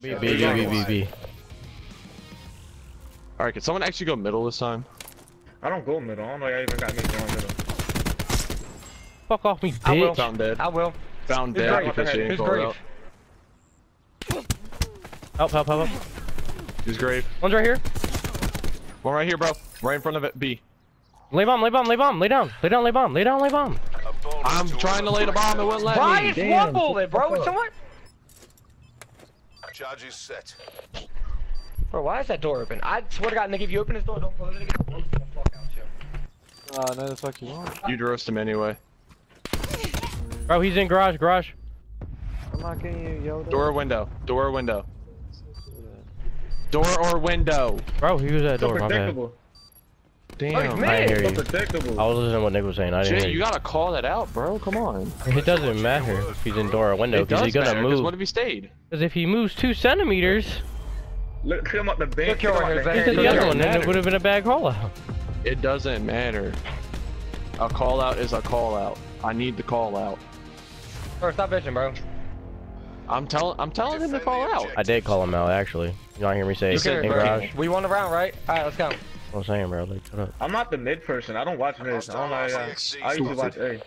B. Alright, can someone actually go middle this time? I don't go middle. I don't know I even got me going middle. Fuck off me, bitch. I will. Found dead. I will. Found dead because she didn't call out. Help. He's grave. One's right here. One right here, bro. Right in front of it. B. Lay bomb. Lay down. I'm trying to lay the bomb. It wouldn't let me. Why is one bullet, bro? It's someone. Charge is set. Bro, why is that door open? I swear to God, nigga, if you open this door, don't close it again. I'll the fuck out, yo. No, the fuck you want. You'd roast him anyway. Bro, he's in garage. I'm not getting you, yo. Door or window. Door or window. Bro, he was at door. My bad. Damn, I hear you. I was listening to what Nick was saying. I didn't hear you. You gotta call that out, bro. Come on. It doesn't matter if he's in door or window because he's gonna move. What if he stayed? Because if he moves 2 centimeters, look him up the bank. He's the other one, and it would have been a bad call out. It doesn't matter. A call out is a call out. I need the call out. Bro, stop bitching, bro. I'm telling him to call out. I did call him out, actually. You don't hear me say it. We won the round, right? All right, let's go. I'm saying, bro, like, shut up. I'm not the mid person. I don't watch mid. I usually watch A.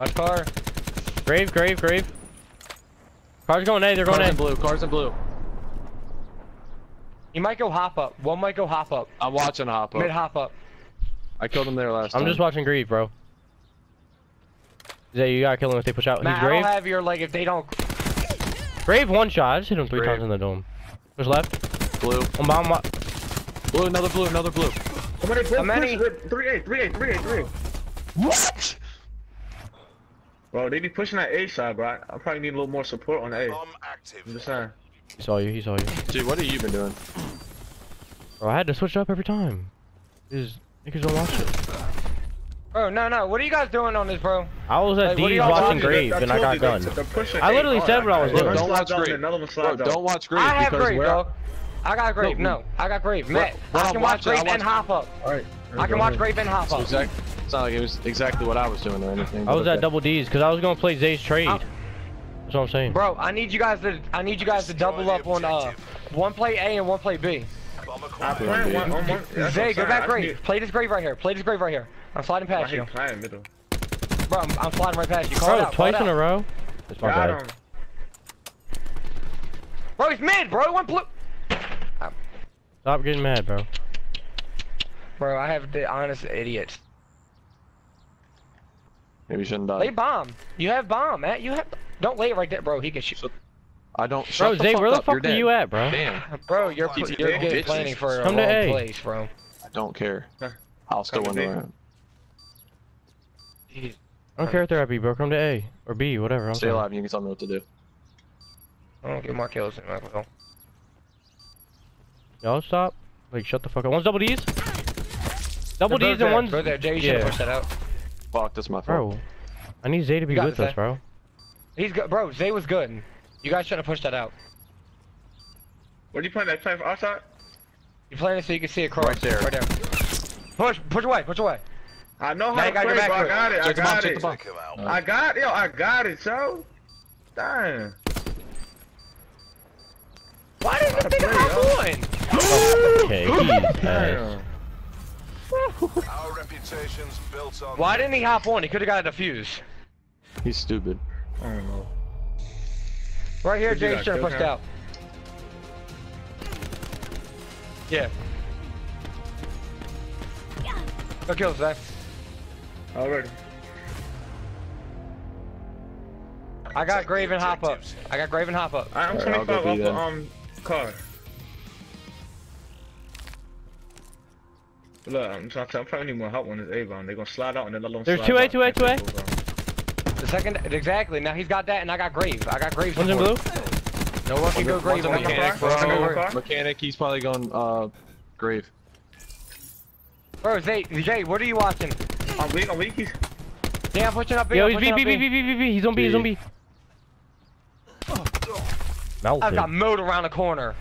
My car. Grave. Car's going A. They're going A. Car's in blue. He might go hop up. One might go hop up. I'm watching hop up. Mid hop up. I killed him there last time. I'm just watching Grieve, bro. Zay, you gotta kill him if they push out. Matt, he's Grave. I'll have your leg if they don't. Grave one shot. I just hit him 3 times in the dome. There's left. Blue. I'm on my... Blue, another blue. How many? 3A. What? Bro, they be pushing that A side, bro. I probably need a little more support on A. I'm active. I'm just saying. He saw you. Dude, what have you been doing? Bro, I had to switch up every time. Niggas don't watch it. Bro, no. What are you guys doing on this, bro? I was at D's watching Grave, and I got gunned. I literally said what I was doing. Don't watch Grave. Bro, don't watch Grave. I have Grave, bro. I got Grave, no. I got Grave, Matt. I can watch Grave and hop up. Alright. I can watch Grave and hop up. It's not like it was exactly what I was doing or anything. I was at double D's because I was gonna play Zay's trade. That's what I'm saying. Bro, I need you guys to double up on one play A and one play B. Zay, go back Grave. Play this Grave right here. I'm sliding past you. Bro, I'm sliding right past you. Bro, twice in a row. That's my bad. Bro, he's mid, bro. One blue. Stop getting mad, bro. Bro, I have the honest idiots. Maybe you shouldn't die. Lay bomb. You have bomb, Matt. Don't lay it right there, bro. He can shoot. I don't. Bro, Zay, where the fuck are you at, bro? Damn. Bro, you're getting planning for a wrong place, bro. I don't care. I'll still win the round. I don't care if they're at B, bro. Come to A or B, whatever. Stay alive. You can tell me what to do. I don't get more kills than Michael. Y'all stop. Like, shut the fuck up. One's double D's. Double D's and one's... Bro, there. Jay, you should've pushed that out. Fuck, that's my fault. Bro, I need Zay to be with us, bro. He's good. Bro, Zay was good. You guys should've pushed that out. What are you playing that time for outside? You're playing it so you can see it cross. Right there. Push away. I know how to play, bro. I got it, so. Damn. Why did this nigga not win? Okay, our reputation's built on. Why didn't he hop on? He could have got a defuse. He's stupid. I don't know. Right here, Jay should have pushed out. Yeah. No kills, Zach. Already. I got Grave and hop up. I'm 25 off the car. Look, I'm probably need more help on this Avon. They're gonna slide out and then let them slide out. There's 2A. The second, exactly. Now he's got that and I got Grave. One's in blue? No one can go Grave on the mechanic, he's probably going, Grave. Bro, Jay, what are you watching? I'm weak. Damn, I'm pushing up B. Yo, he's B. He's on B, I've got mowed around the corner.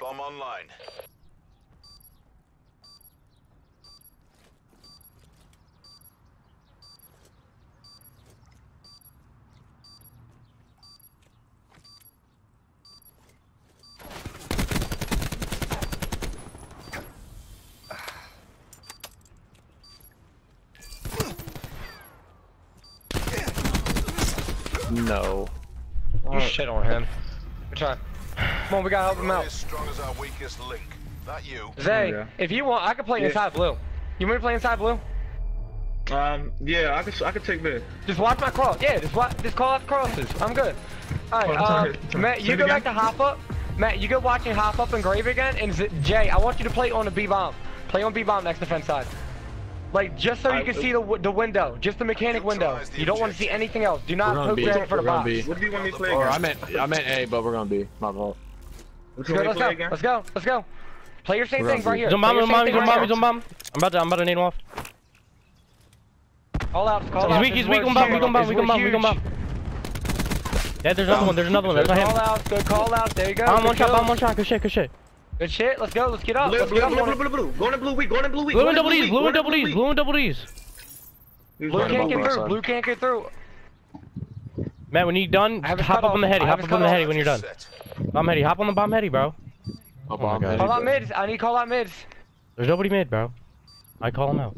Bomb online. No. You shit on him. Good try. Come on, we gotta help him out. As strong as our weakest link. Not you. Zay, yeah. If you want, I can play inside blue. You want me to play inside blue? Yeah, I could take mid. Just watch my cross. Yeah, just call out the crosses. I'm good. All right, Matt, you go back to hop up. Matt, you go watch and hop up and grave again. And Jay, I want you to play on the B bomb. Play on B bomb next defense side. Like just so you can see the window, just the mechanic window. You don't want to see anything else. Do not poke down for the box. What do you want me to play again? I meant A, but we're gonna B. My fault. Let's go. Play your same thing right here. Don't bomb. I'm about to nade him off. Call out. He's weak. We gonna bomb. Yeah, there's another one. That's not him. Call out. There you go. I'm one shot. Good shit. Good shit, let's go, let's get up. Blue. Going to blue. Blue and double E's. Blue can't get through. Man, when you're done, hop up on the heady. When you're done. Bomb heady. Hop on the bomb heady, bro. Oh my god. Call out mids. I need call out mids. There's nobody mid, bro. I call him out.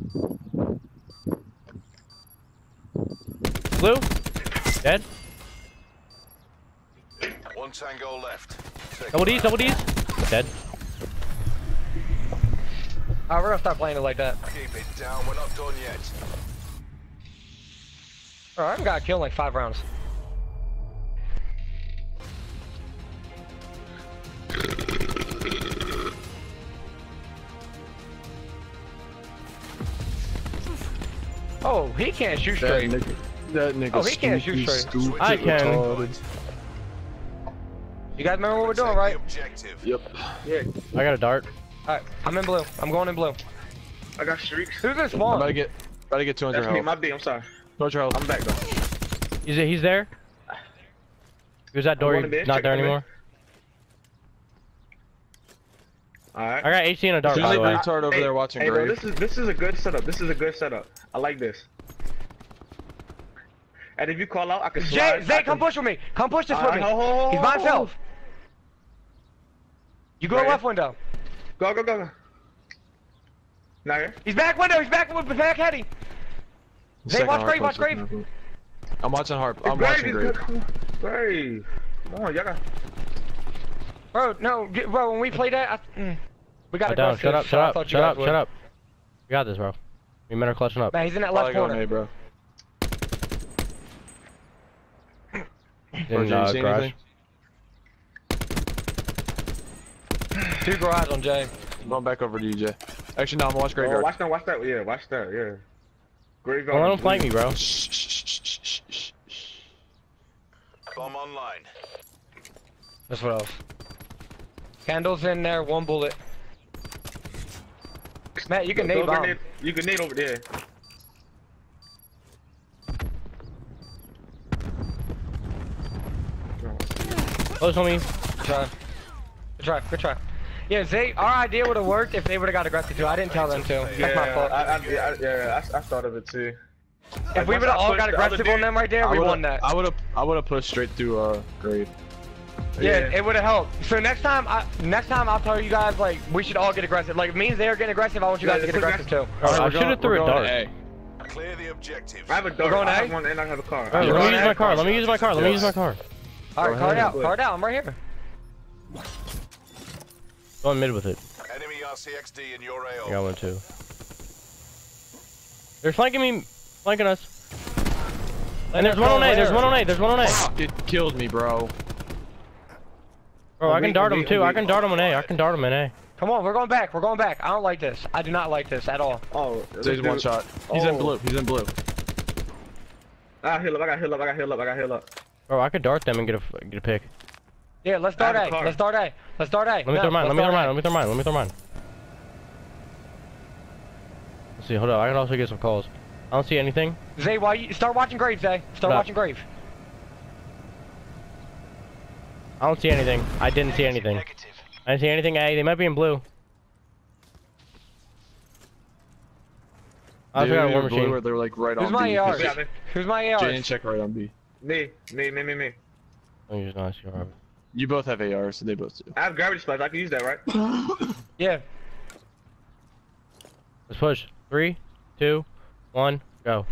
Blue. Dead. One tango left. Double D's. Dead. Alright, we're gonna stop playing it like that. Keep it down, we're not done yet. Alright, I got killed in like 5 rounds. Oh, he can't shoot straight. That nigga. Oh, he can't shoot straight. I can. You guys remember what we're doing, right? Yep. Yeah. I got a dart. Alright, I'm in blue. I'm going in blue. I got streaks. Who's this one? I'm about to get 200 health. That's me, my B, I'm sorry. 200 health. I'm back though. He's there? Who's that door? He's not there anymore. Alright. I got AC and a dart, by the way. Retard over there watching grave. Hey, bro, this is a good setup. I like this. And if you call out, I can slide. Zay, come push with me. Come push this with me. He's by himself. You go left window. Go. Not here. He's back window. He's back heady. Zay, watch grave. I'm watching harp. I'm watching grave. Come on, y'all. Bro, no, bro. When we play that, we gotta go. Shut up. We got this, bro. We men are clutching up. Man, he's in that left corner, bro. Did you see anything? Two garage on Jay. I'm going back over to you, Jay. Actually, no, I'm gonna watch Graveyard. Oh, watch that, yeah. Graveyard. Well, don't flank me, bro. Bomb online. That's what else. Candles in there, one bullet. Matt, you can nade bomb. You can nade over there. Close on me. Good try. Yeah, Zay, our idea would have worked if they would have got aggressive too. I didn't tell them to. Yeah, that's my fault. I thought of it too. If we would have all got aggressive on them right there, we won that. I would have pushed straight through grave. Yeah, it would have helped. So next time I'll tell you guys like we should all get aggressive. Like if me and Zay are getting aggressive, I want you guys to get aggressive too. I should have threw a dart. Clear the objective. I have a dart. I have one and I have a car. Let me use my car. Alright, card out, I'm right here. Going mid with it. Enemy RCXD in your AO. I got one too. They're flanking us. And there's one on A. It killed me, bro. Bro, I can dart him too. I can dart him on A. Come on, we're going back. I don't like this. I do not like this at all. Oh, there's one shot. He's in blue. I got heal up. Bro, I could dart them and get a pick. Yeah, let's dart A. Let me throw mine. Let's see, hold on. I can also get some calls. I don't see anything. Zay, start watching grave, Zay. Watching grave. I don't see anything. I didn't see anything. Hey, they might be in blue. I got a war machine. They're like right on B. Who's my AR? Jay didn't check right on B. Me. Oh, you're not sure. You both have ARs, so they both do. I have garbage splash, I can use that, right? Yeah. Let's push. 3, 2, 1, go.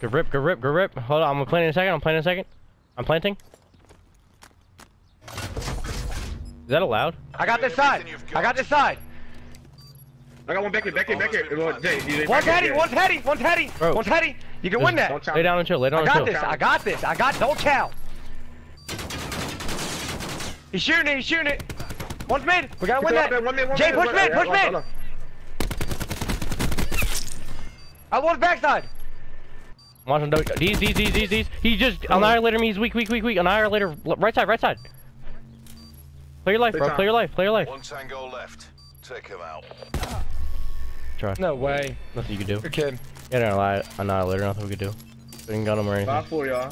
Good rip, good rip, good rip. Hold on, I'm gonna plant in a second, I'm planting in a second. I'm planting. Is that allowed? I got this side! I got this side! I got one back here, back here, back here. One's heady! You can win that! Lay down and chill, lay down and chill. I got this, don't chow! He's shooting it, he's shooting it! One's mid! We gotta win that! Jay, push mid, push mid! I want backside! Watch him, these. He just, on annihilator me, he's weak. On annihilator, right side. Play your life, bro, play your life. One tango left, take him out. Try. No way. Nothing you can do. You're kidding. Yeah, no, annihilator, nothing we could do. We didn't gun him or anything. Bye for ya.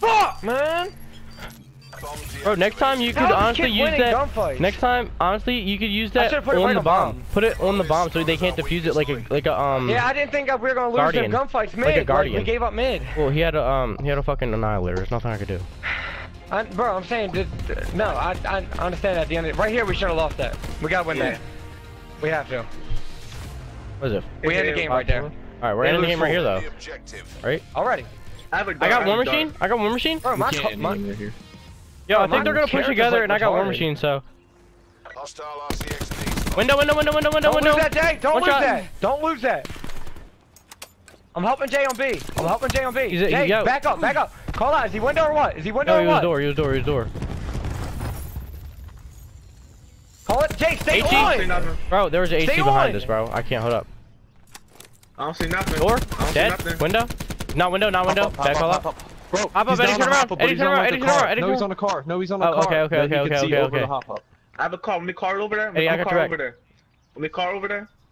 Fuck, man! Bro, next time you could honestly use that. Next time, honestly, you could use that on the bomb. Put it on the bomb so they can't defuse it like a. Yeah, I didn't think we were gonna lose in gunfights mid. Like a guardian. Like we gave up mid. Well, he had a fucking annihilator. There's nothing I could do. Bro, I'm saying, no, I understand at the end. Right here, we should have lost that. We gotta win that. We have to. What is it? We end the game right there. All right, we're ending the game right here though. Right? Already. I got War Machine. Bro, my. Yo, I think they're gonna push together, and I got War Machine, so. Window. Don't lose that, Jay. Don't lose that. I'm helping Jay on B. Jay, back up. Call out. Is he window or what? No, he was door. He was door. Call it. Jay, stay on. Bro, there was an HT behind us, bro. I can't hold up. I don't see nothing. Door. Dead. Window. Not window. Back call out. Bro, hop up, Eddie, turn around. No, he's on the car. Oh, okay. I have a car. Let me car over there.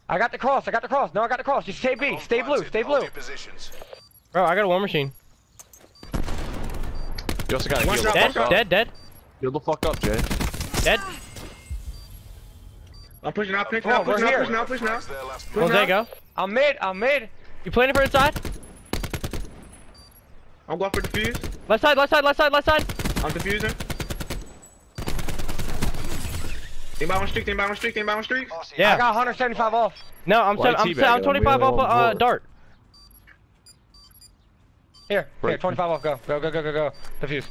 I got the cross. No, I got the cross. Just stay B. Stay blue. Bro, I got a War Machine. You also got a heal. Dead. Heal the fuck up, Jay. Dead. I'm pushing out. Pushing out. There you go. I'm mid. You playing it for inside? I'm going for defuse. Left side. I'm defusing. Anybody on streak? Yeah. I got 175 off. No, I'm 25 off dart. Here, 25 off, go. Defuse.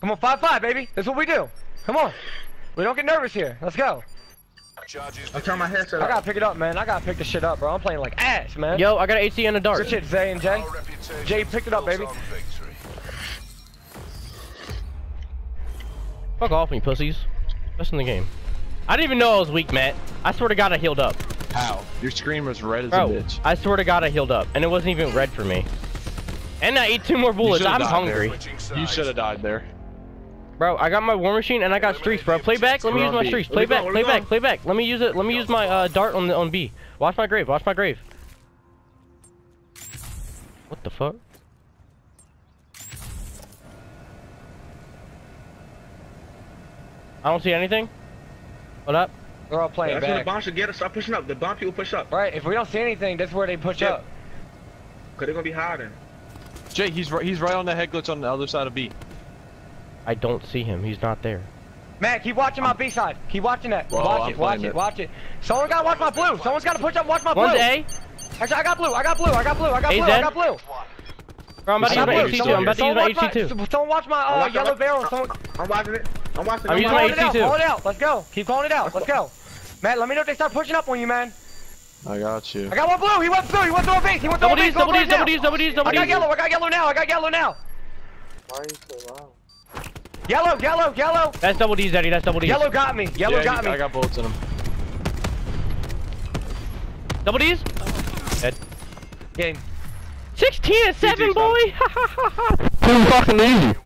Come on, 5-5, baby. That's what we do. Come on. We don't get nervous here. Let's go. I'm turning my headset up. I gotta pick it up, man. I gotta pick this shit up, bro. I'm playing like ass, man. Yo, I got an HC and a dart. Good shit, Zay and Jay. Jay picked it up, baby. Fuck off me, pussies. That's in the game. I didn't even know I was weak, Matt. I swear to God I healed up. How? Your screen was red as a bitch. I swear to God I healed up, and it wasn't even red for me. And I ate 2 more bullets. I'm hungry. You should have died there. Bro, I got my War Machine and I got streaks, bro. Play back. Let me use my streaks. Play back. Let me use it. Let me use my dart on B. Watch my grave. What the fuck? I don't see anything. What up? They're all playing back. The bomb should get us. Stop pushing up. The bomb people push up. Right. If we don't see anything, that's where they push up. Cause they're gonna be hiding. Jay, he's right on the head glitch on the other side of B. I don't see him. He's not there. Matt, keep watching my B side. Keep watching that. Whoa, watch it. Someone gotta watch my blue. Someone's gotta push up. Watch my blue. One's A. Actually, I got blue. Bro, I'm about to use my HT2. Someone watch my yellow barrel. I'm watching it. I'm using my HT2. Call it out. Let's go. Keep calling it out. Let's go. Matt, let me know if they start pushing up on you, man. I got you. I got one blue. He went through a base. Double D's. I got yellow now. Why are you so loud? Yellow! That's double D's, Eddie, Yellow got me. I got bullets in him. Double D's? Dead. Game. 16 and 7, boy! Too fucking easy.